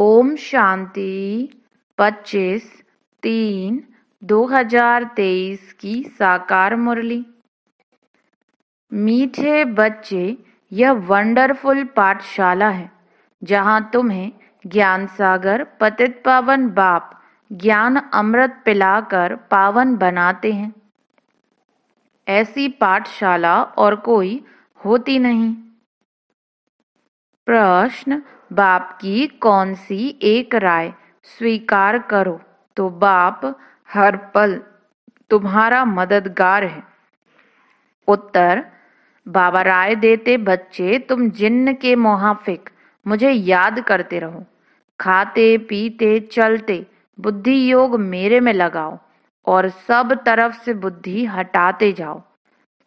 ओम शांति 25/3/2023 की साकार मुरली। मीठे बच्चे, यह वंडरफुल पाठशाला है जहां तुम्हें ज्ञान सागर पतित पावन बाप ज्ञान अमृत पिलाकर पावन बनाते हैं। ऐसी पाठशाला और कोई होती नहीं। प्रश्न, बाप की कौन सी एक राय स्वीकार करो तो बाप हर पल तुम्हारा मददगार है। उत्तर, बाबा राय देते बच्चे तुम जिन्न के मुहाफिक मुझे याद करते रहो। खाते पीते चलते बुद्धि योग मेरे में लगाओ और सब तरफ से बुद्धि हटाते जाओ।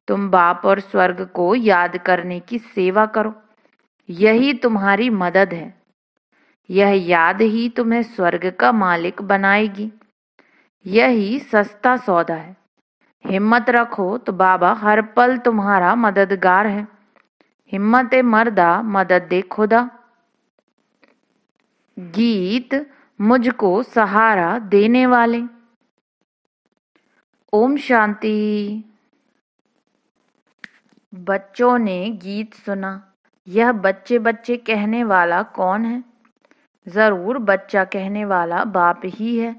तुम बाप और स्वर्ग को याद करने की सेवा करो, यही तुम्हारी मदद है। यह याद ही तुम्हें स्वर्ग का मालिक बनाएगी। यही सस्ता सौदा है। हिम्मत रखो तो बाबा हर पल तुम्हारा मददगार है। हिम्मत ए मर्दा मदद दे खुदा। गीत, मुझको सहारा देने वाले। ओम शांति। बच्चों ने गीत सुना। यह बच्चे बच्चे कहने वाला कौन है? जरूर बच्चा कहने वाला बाप ही है।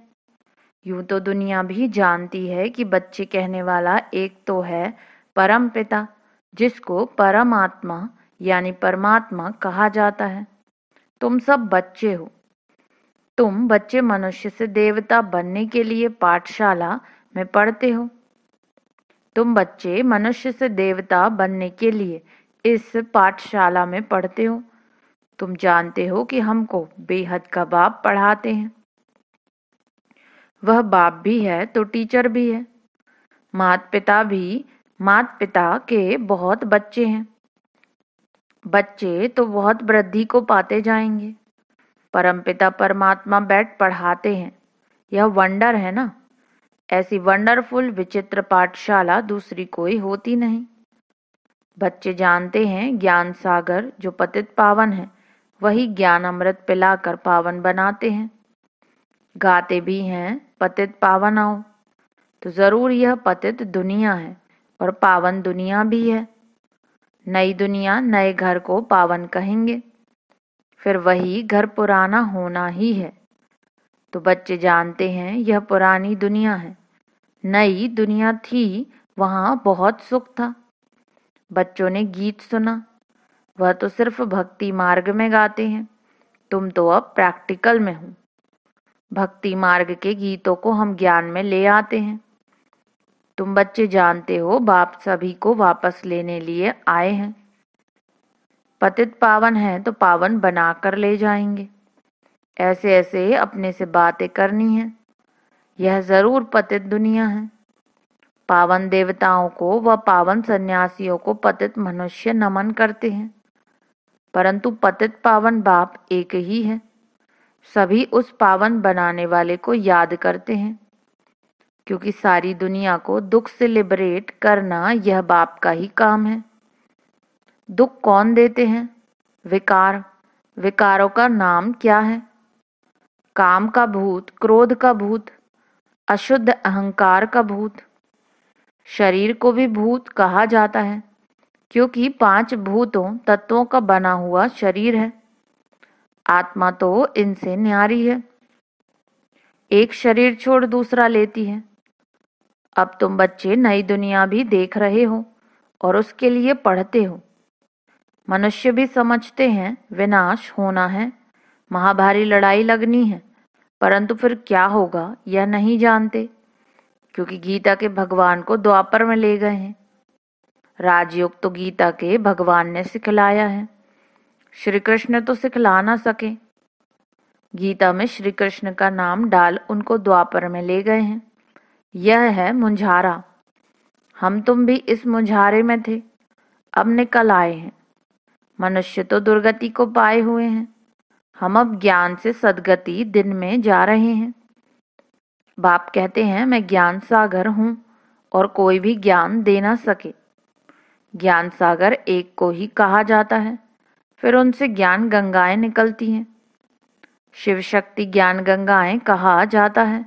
यूं तो दुनिया भी जानती है कि बच्चे कहने वाला एक तो है परम पिता, जिसको परमात्मा यानी परमात्मा कहा जाता है। तुम सब बच्चे हो। तुम बच्चे मनुष्य से देवता बनने के लिए पाठशाला में पढ़ते हो। तुम बच्चे मनुष्य से देवता बनने के लिए इस पाठशाला में पढ़ते हो। तुम जानते हो कि हमको बेहद का बाप पढ़ाते हैं। वह बाप भी है तो टीचर भी है। माता पिता के बहुत बच्चे हैं। बच्चे तो बहुत वृद्धि को पाते जाएंगे। परमपिता परमात्मा बैठ पढ़ाते हैं। यह वंडर है ना। ऐसी वंडरफुल विचित्र पाठशाला दूसरी कोई होती नहीं। बच्चे जानते हैं ज्ञान सागर जो पतित पावन है, वही ज्ञान अमृत पिलाकर पावन बनाते हैं। गाते भी हैं, पतित पावन आओ। तो जरूर यह पतित दुनिया है और पावन दुनिया भी है। नई दुनिया नए घर को पावन कहेंगे, फिर वही घर पुराना होना ही है। तो बच्चे जानते हैं यह पुरानी दुनिया है। नई दुनिया थी, वहां बहुत सुख था। बच्चों ने गीत सुना। वह तो सिर्फ भक्ति मार्ग में गाते हैं, तुम तो अब प्रैक्टिकल में हो। भक्ति मार्ग के गीतों को हम ज्ञान में ले आते हैं। तुम बच्चे जानते हो बाप सभी को वापस लेने लिए आए हैं। पतित पावन है तो पावन बनाकर ले जाएंगे। ऐसे ऐसे अपने से बातें करनी है। यह जरूर पतित दुनिया है। पावन देवताओं को व पावन सन्यासियों को पतित मनुष्य नमन करते हैं, परंतु पतित पावन बाप एक ही है। सभी उस पावन बनाने वाले को याद करते हैं, क्योंकि सारी दुनिया को दुख से लिबरेट करना यह बाप का ही काम है। दुख कौन देते हैं? विकार। विकारों का नाम क्या है? काम का भूत, क्रोध का भूत, अशुद्ध अहंकार का भूत। शरीर को भी भूत कहा जाता है, क्योंकि 5 भूतों तत्वों का बना हुआ शरीर है। आत्मा तो इनसे न्यारी है, एक शरीर छोड़ दूसरा लेती है। अब तुम बच्चे नई दुनिया भी देख रहे हो और उसके लिए पढ़ते हो। मनुष्य भी समझते हैं विनाश होना है, महाभारी लड़ाई लगनी है, परंतु फिर क्या होगा यह नहीं जानते, क्योंकि गीता के भगवान को द्वापर में ले गए हैं। राजयोग तो गीता के भगवान ने सिखलाया है, श्री कृष्ण तो सिखला ना सके। गीता में श्री कृष्ण का नाम डाल उनको द्वापर में ले गए हैं। यह है मुंझारा। हम तुम भी इस मुंझारे में थे, अब निकल आए हैं। मनुष्य तो दुर्गति को पाए हुए हैं, हम अब ज्ञान से सदगति दिन में जा रहे हैं। बाप कहते हैं मैं ज्ञान सागर हूँ और कोई भी ज्ञान दे ना सके। ज्ञान सागर एक को ही कहा जाता है, फिर उनसे ज्ञान गंगाएं निकलती हैं। शिव शक्ति ज्ञान गंगाएं कहा जाता है।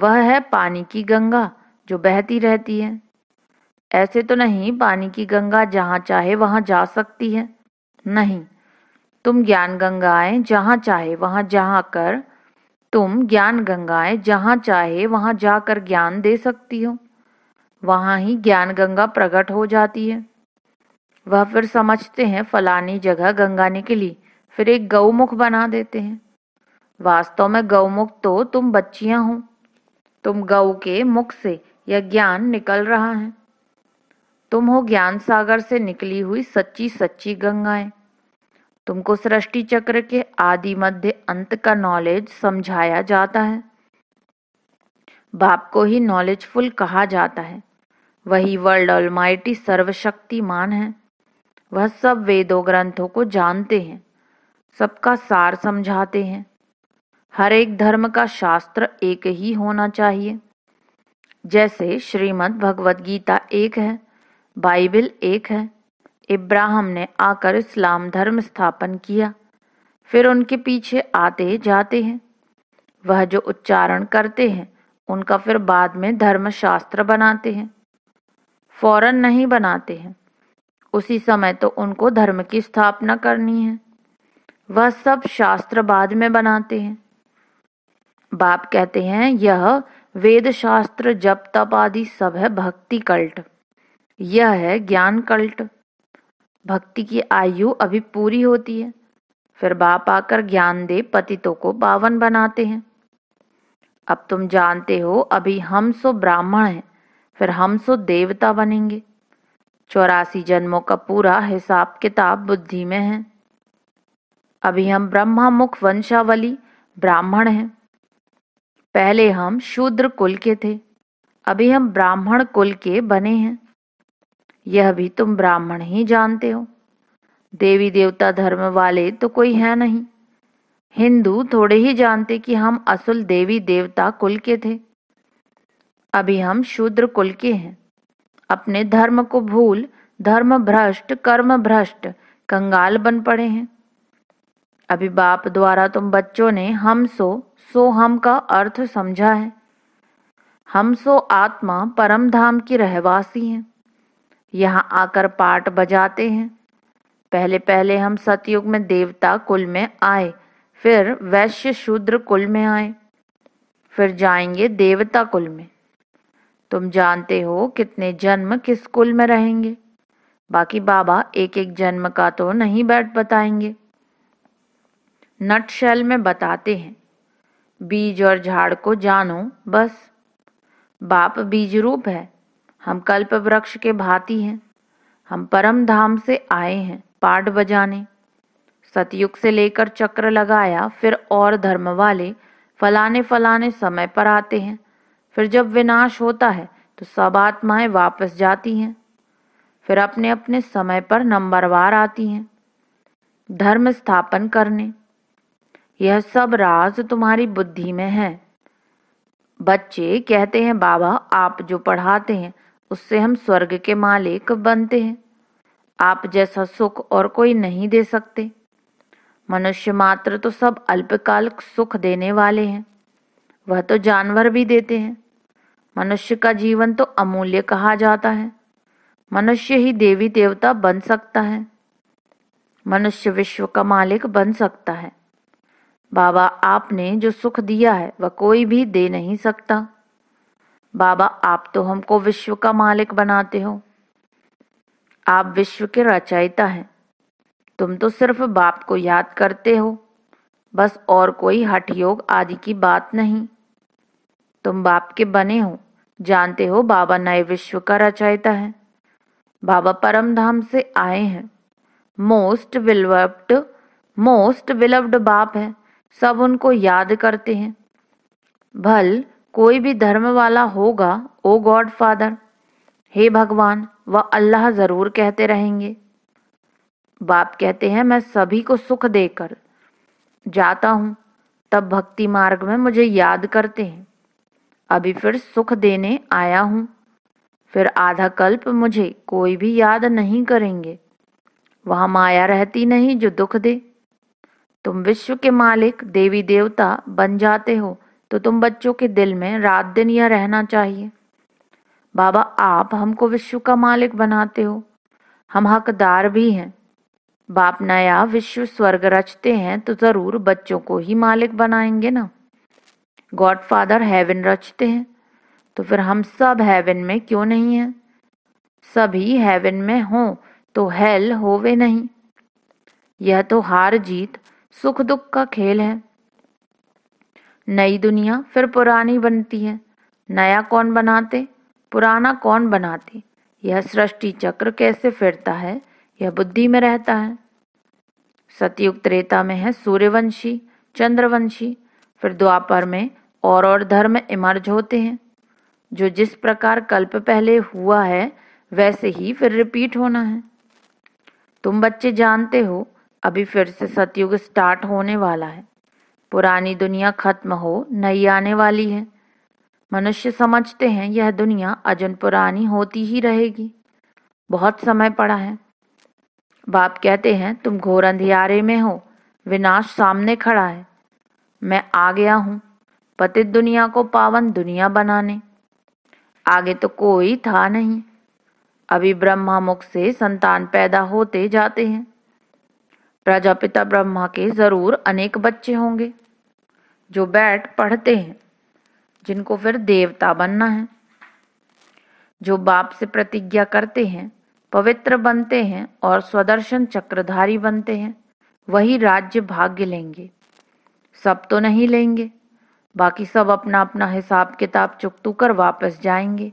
वह है पानी की गंगा जो बहती रहती है। ऐसे तो नहीं पानी की गंगा जहाँ चाहे वहाँ जा सकती है, नहीं, तुम ज्ञान गंगाएं जहाँ चाहे वहाँ जाकर ज्ञान दे सकती हो। वहाँ ही ज्ञान गंगा प्रकट हो जाती है। वह फिर समझते हैं फलानी जगह गंगा निकली, फिर एक गौमुख बना देते हैं। वास्तव में गौमुख तो तुम बच्चियां हो। तुम गौ के मुख से यह ज्ञान निकल रहा है। तुम हो ज्ञान सागर से निकली हुई सच्ची सच्ची गंगाएं। तुमको सृष्टि चक्र के आदि मध्य अंत का नॉलेज समझाया जाता है। बाप को ही नॉलेजफुल कहा जाता है। वही वर्ल्ड ऑलमाइटी सर्वशक्तिमान है। वह सब वेदों ग्रंथों को जानते हैं, सबका सार समझाते हैं। हर एक धर्म का शास्त्र एक ही होना चाहिए। जैसे श्रीमद् भगवद गीता एक है, बाइबल एक है। इब्राहिम ने आकर इस्लाम धर्म स्थापन किया, फिर उनके पीछे आते जाते हैं। वह जो उच्चारण करते हैं उनका फिर बाद में धर्म शास्त्र बनाते हैं, फौरन नहीं बनाते हैं। उसी समय तो उनको धर्म की स्थापना करनी है। वह सब शास्त्र बाद में बनाते हैं। बाप कहते हैं यह वेद शास्त्र, जप तप आदि सब है भक्ति कल्ट, यह है ज्ञान कल्ट। भक्ति की आयु अभी पूरी होती है, फिर बाप आकर ज्ञान दे पतितों को पावन बनाते हैं। अब तुम जानते हो अभी हम सो ब्राह्मण हैं, फिर हम सो देवता बनेंगे। 84 जन्मों का पूरा हिसाब किताब बुद्धि में है। अभी हम ब्रह्मामुख वंशावली ब्राह्मण हैं। पहले हम शूद्र कुल के थे, अभी हम ब्राह्मण कुल के बने हैं। यह भी तुम ब्राह्मण ही जानते हो। देवी देवता धर्म वाले तो कोई है नहीं। हिंदू थोड़े ही जानते कि हम असल देवी देवता कुल के थे। अभी हम शूद्र कुल के हैं। अपने धर्म को भूल धर्म भ्रष्ट, कर्म भ्रष्ट, कंगाल बन पड़े हैं। अभी बाप द्वारा तुम बच्चों ने हम सो हम का अर्थ समझा है। हम सो आत्मा परम धाम की रहवासी हैं। यहाँ आकर पाठ बजाते हैं। पहले पहले हम सतयुग में देवता कुल में आए, फिर वैश्य शूद्र कुल में आए, फिर जाएंगे देवता कुल में। तुम जानते हो कितने जन्म किस कुल में रहेंगे। बाकी बाबा एक एक जन्म का तो नहीं बैठ बताएंगे, नटशेल में बताते हैं। बीज और झाड़ को जानो बस। बाप बीज रूप है, हम कल्प वृक्ष के भांति हैं। हम परम धाम से आए हैं पाठ बजाने। सतयुग से लेकर चक्र लगाया, फिर और धर्म वाले फलाने फलाने समय पर आते हैं। फिर जब विनाश होता है तो सब आत्माएं वापस जाती हैं, फिर अपने अपने समय पर नंबरवार आती हैं धर्म स्थापन करने। यह सब राज तुम्हारी बुद्धि में है। बच्चे कहते हैं बाबा आप जो पढ़ाते हैं उससे हम स्वर्ग के मालिक बनते हैं। आप जैसा सुख और कोई नहीं दे सकते। मनुष्य मात्र तो सब अल्पकालिक सुख देने वाले हैं। वह तो जानवर भी देते हैं। मनुष्य का जीवन तो अमूल्य कहा जाता है। मनुष्य ही देवी देवता बन सकता है। मनुष्य विश्व का मालिक बन सकता है। बाबा आपने जो सुख दिया है वह कोई भी दे नहीं सकता। बाबा आप तो हमको विश्व का मालिक बनाते हो। आप विश्व के रचयिता हैं। तुम तो सिर्फ बाप को याद करते हो बस, और कोई हठ योग आदि की बात नहीं। तुम बाप के बने हो, जानते हो बाबा नए विश्व का रचयिता है। बाबा परम धाम से आए हैं। मोस्ट बिलव्ड बाप है। सब उनको याद करते हैं। भल कोई भी धर्म वाला होगा, ओ गॉड फादर, हे भगवान, वह अल्लाह जरूर कहते रहेंगे। बाप कहते हैं मैं सभी को सुख देकर जाता हूँ, तब भक्ति मार्ग में मुझे याद करते हैं। अभी फिर सुख देने आया हूँ, फिर आधा कल्प मुझे कोई भी याद नहीं करेंगे। वहाँ माया रहती नहीं जो दुख दे। तुम विश्व के मालिक देवी देवता बन जाते हो तो तुम बच्चों के दिल में रात दिन यह रहना चाहिए, बाबा आप हमको विश्व का मालिक बनाते हो, हम हकदार भी हैं। बाप नया विश्व स्वर्ग रचते हैं तो जरूर बच्चों को ही मालिक बनाएंगे ना। गॉडफादर हेवन रचते हैं तो फिर हम सब हेवन में क्यों नहीं हैं? सभी हेवन में हों तो हेल होवे नहीं। यह तो हार जीत सुख दुख का खेल है। नई दुनिया फिर पुरानी बनती है, नया कौन बनाते, पुराना कौन बनाते? यह सृष्टि चक्र कैसे फिरता है यह बुद्धि में रहता है। सतयुग त्रेता में है सूर्यवंशी चंद्रवंशी, फिर द्वापर में और धर्म इमर्ज होते हैं। जो जिस प्रकार कल्प पहले हुआ है वैसे ही फिर रिपीट होना है। तुम बच्चे जानते हो अभी फिर से सतयुग स्टार्ट होने वाला है, पुरानी दुनिया खत्म हो नई आने वाली है। मनुष्य समझते हैं यह दुनिया अजन पुरानी होती ही रहेगी, बहुत समय पड़ा है। बाप कहते हैं तुम घोर अंधियारे में हो, विनाश सामने खड़ा है, मैं आ गया हूँ पतित दुनिया को पावन दुनिया बनाने। आगे तो कोई था नहीं, अभी ब्रह्मा मुख से संतान पैदा होते जाते हैं। प्रजापिता ब्रह्मा के जरूर अनेक बच्चे होंगे जो बैठ पढ़ते हैं, जिनको फिर देवता बनना है। जो बाप से प्रतिज्ञा करते हैं पवित्र बनते हैं और स्वदर्शन चक्रधारी बनते हैं, वही राज्य भाग्य लेंगे। सब तो नहीं लेंगे, बाकी सब अपना अपना हिसाब किताब चुकतू कर वापस जाएंगे।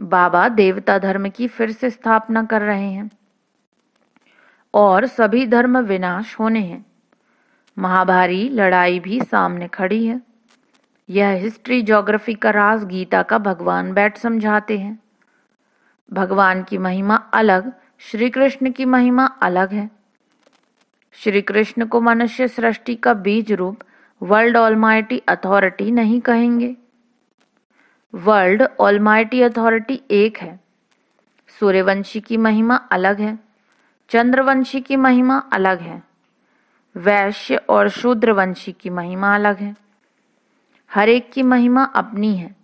बाबा देवता धर्म की फिर से स्थापना कर रहे हैं और सभी धर्म विनाश होने हैं। महाभारी लड़ाई भी सामने खड़ी है। यह हिस्ट्री ज्योग्राफी का राज गीता का भगवान बैठ समझाते हैं। भगवान की महिमा अलग, श्री कृष्ण की महिमा अलग है। श्री कृष्ण को मनुष्य सृष्टि का बीज रूप वर्ल्ड ऑलमाइटी अथॉरिटी नहीं कहेंगे। वर्ल्ड ऑलमाइटी अथॉरिटी एक है। सूर्यवंशी की महिमा अलग है, चंद्रवंशी की महिमा अलग है, वैश्य और शूद्रवंशी की महिमा अलग है। हर एक की महिमा अपनी है।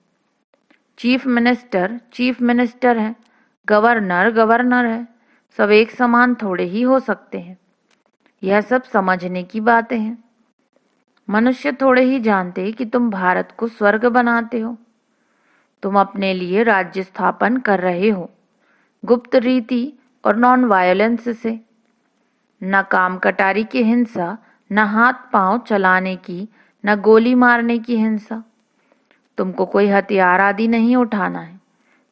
चीफ मिनिस्टर है, गवर्नर गवर्नर है, सब एक समान थोड़े ही हो सकते हैं। यह सब समझने की बातें हैं। मनुष्य थोड़े ही जानते कि तुम भारत को स्वर्ग बनाते हो, तुम अपने लिए राज्य स्थापन कर रहे हो गुप्त रीति और नॉन वायलेंस से। न काम कटारी की हिंसा, न हाथ पांव चलाने की, न गोली मारने की हिंसा। तुमको कोई हथियार आदि नहीं उठाना है।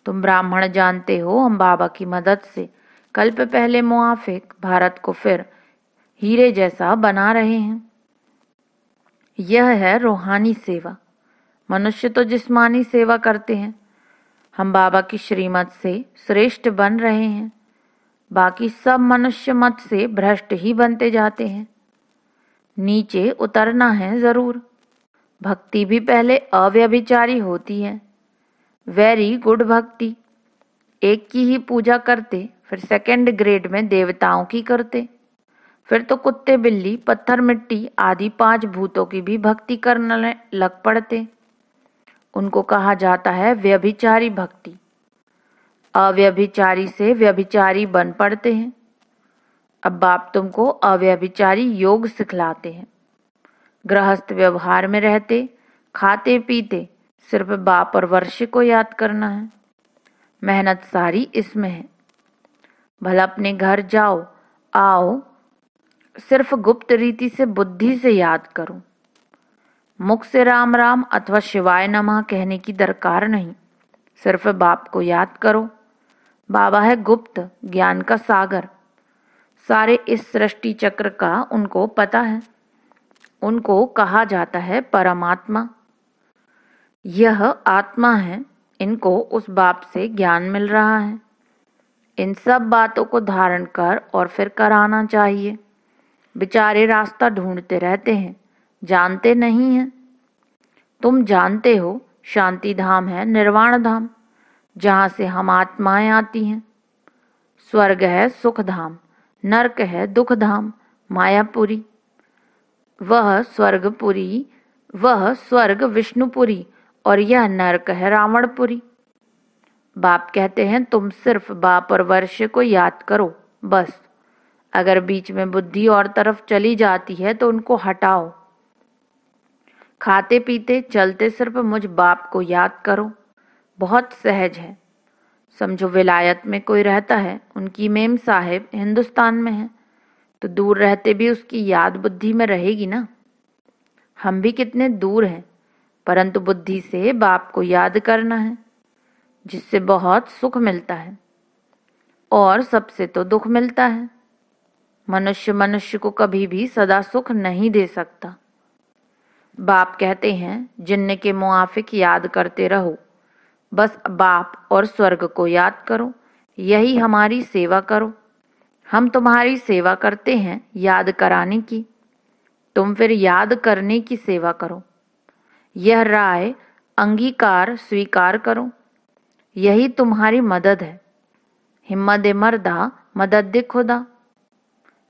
तुम ब्राह्मण जानते हो, हम बाबा की मदद से कल्प पहले मुआफिक भारत को फिर हीरे जैसा बना रहे हैं। यह है रूहानी सेवा। मनुष्य तो जिस्मानी सेवा करते हैं, हम बाबा की श्रीमत से श्रेष्ठ बन रहे हैं। बाकी सब मनुष्य मत से भ्रष्ट ही बनते जाते हैं। नीचे उतरना है जरूर। भक्ति भी पहले अव्यभिचारी होती है, वेरी गुड भक्ति। एक की ही पूजा करते, फिर सेकंड ग्रेड में देवताओं की करते, फिर तो कुत्ते बिल्ली पत्थर मिट्टी आदि 5 भूतों की भी भक्ति करने लग पड़ते। उनको कहा जाता है व्यभिचारी भक्ति। अव्यभिचारी से व्यभिचारी बन पड़ते हैं। अब बाप तुमको अव्यभिचारी योग सिखलाते हैं। गृहस्थ व्यवहार में रहते, खाते पीते, सिर्फ बाप और वर्षे को याद करना है। मेहनत सारी इसमें है। भला अपने घर जाओ आओ, सिर्फ गुप्त रीति से बुद्धि से याद करो। मुख से राम राम अथवा शिवाय नमः कहने की दरकार नहीं, सिर्फ बाप को याद करो। बाबा है गुप्त ज्ञान का सागर, सारे इस सृष्टि चक्र का उनको पता है। उनको कहा जाता है परमात्मा। यह आत्मा है, इनको उस बाप से ज्ञान मिल रहा है। इन सब बातों को धारण कर और फिर कराना चाहिए। बेचारे रास्ता ढूंढते रहते हैं, जानते नहीं हैं। तुम जानते हो शांति धाम है, निर्वाण धाम, जहाँ से हम आत्माएं आती हैं। स्वर्ग है सुख धाम, नरक है दुख धाम, मायापुरी। वह स्वर्ग विष्णुपुरी और यह नरक है रावणपुरी। बाप कहते हैं तुम सिर्फ बाप और वर्ष को याद करो बस, अगर बीच में बुद्धि और तरफ चली जाती है तो उनको हटाओ। खाते पीते चलते सिर्फ मुझ बाप को याद करो, बहुत सहज है। समझो विलायत में कोई रहता है, उनकी मेम साहिब हिंदुस्तान में है तो दूर रहते भी उसकी याद बुद्धि में रहेगी ना। हम भी कितने दूर हैं परंतु बुद्धि से बाप को याद करना है, जिससे बहुत सुख मिलता है और सबसे तो दुख मिलता है। मनुष्य को कभी भी सदा सुख नहीं दे सकता। बाप कहते हैं जिन्न के मुआफिक याद करते रहो, बस बाप और स्वर्ग को याद करो, यही हमारी सेवा करो। हम तुम्हारी सेवा करते हैं याद कराने की, तुम फिर याद करने की सेवा करो। यह राय अंगीकार स्वीकार करो, यही तुम्हारी मदद है। हिम्मत मर्दा मदद खुदा,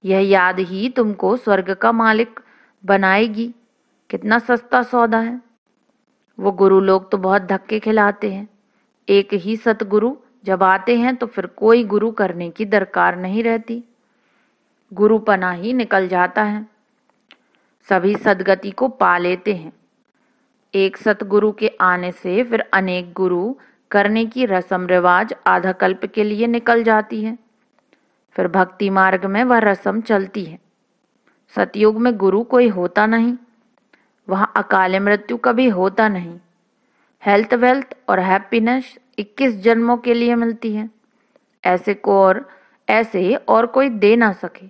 यह याद ही तुमको स्वर्ग का मालिक बनाएगी। कितना सस्ता सौदा है। वो गुरु लोग तो बहुत धक्के खिलाते हैं। एक ही सतगुरु जब आते हैं तो फिर कोई गुरु करने की दरकार नहीं रहती, गुरुपना ही निकल जाता है। सभी सदगति को पा लेते हैं। एक सतगुरु के आने से फिर अनेक गुरु करने की रस्म रिवाज आधा कल्प के लिए निकल जाती है, फिर भक्ति मार्ग में वह रस्म चलती है। सतयुग में गुरु कोई होता नहीं, वहाँ अकाल मृत्यु कभी होता नहीं। हेल्थ वेल्थ और हैप्पीनेस 21 जन्मों के लिए मिलती है, ऐसे और कोई दे ना सके।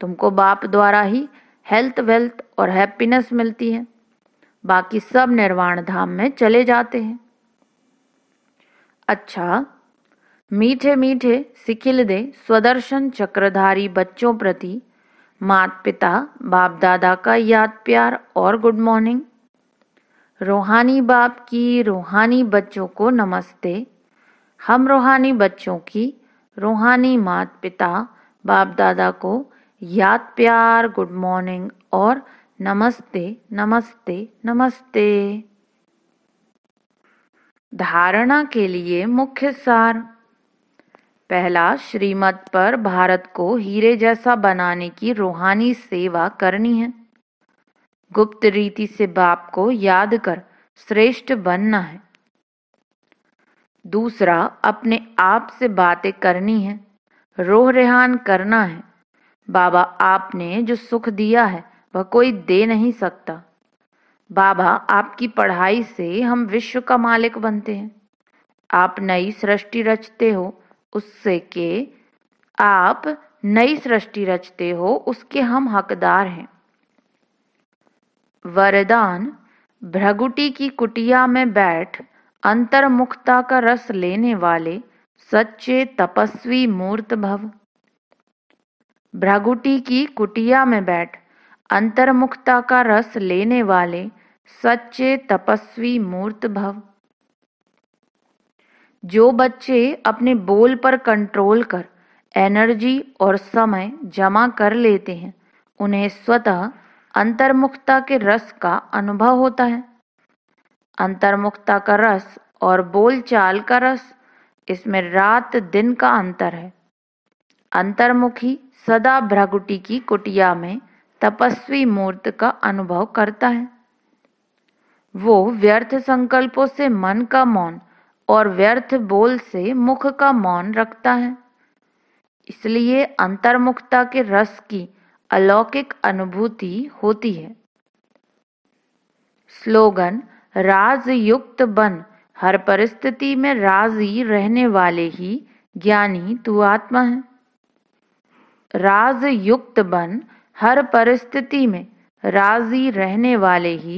तुमको बाप द्वारा ही हेल्थ वेल्थ और हैप्पीनेस मिलती है, बाकी सब निर्वाण धाम में चले जाते हैं। अच्छा, मीठे मीठे सिखिल दे स्वदर्शन चक्रधारी बच्चों प्रति मात पिता बाप दादा का याद प्यार और गुड मॉर्निंग। रूहानी बाप की रूहानी बच्चों को नमस्ते। हम रूहानी बच्चों की रूहानी मात पिता बाप दादा को याद प्यार गुड मॉर्निंग और नमस्ते नमस्ते नमस्ते। धारणा के लिए मुख्य सार। पहला, श्रीमत पर भारत को हीरे जैसा बनाने की रूहानी सेवा करनी है। गुप्त रीति से बाप को याद कर श्रेष्ठ बनना है। दूसरा, अपने आप से बातें करनी है, रोह रेहान करना है। बाबा आपने जो सुख दिया है वह कोई दे नहीं सकता। बाबा आपकी पढ़ाई से हम विश्व का मालिक बनते हैं। आप नई सृष्टि रचते हो, उसके हम हकदार हैं। वरदान, भ्रगुटी की कुटिया में बैठ अंतर्मुखता का रस लेने वाले सच्चे तपस्वी मूर्त भव। भ्रगुटी की कुटिया में बैठ अंतर्मुखता का रस लेने वाले सच्चे तपस्वी मूर्त भव। जो बच्चे अपने बोल पर कंट्रोल कर एनर्जी और समय जमा कर लेते हैं, उन्हें स्वतः अंतर्मुखता के रस का अनुभव होता है। अंतर्मुखता का रस और बोलचाल का रस, इसमें रात दिन का अंतर है। अंतर्मुखी सदा भ्रगुटी की कुटिया में तपस्वी मूर्त का अनुभव करता है। वो व्यर्थ संकल्पों से मन का मौन और व्यर्थ बोल से मुख का मौन रखता है। इसलिए अंतर्मुखता के रस की अलौकिक अनुभूति होती है। स्लोगन, राज युक्त बन हर परिस्थिति में राजी रहने वाले ही ज्ञानी तू आत्मा है। राज युक्त बन हर परिस्थिति में राजी रहने वाले ही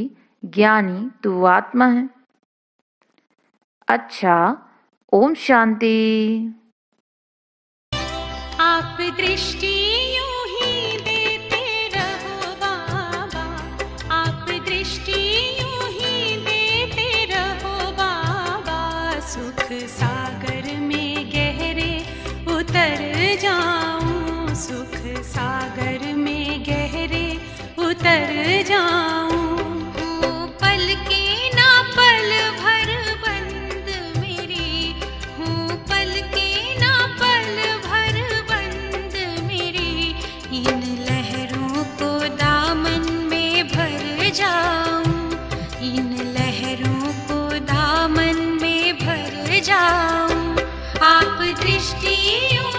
ज्ञानी तू आत्मा है। अच्छा, ओम शांति। आप दृष्टि यूं ही देते रहो बाबा, आप दृष्टि यूं ही देते रहो बाबा। सुख सागर में गहरे उतर जाऊं, सुख सागर में गहरे उतर सृष्टि।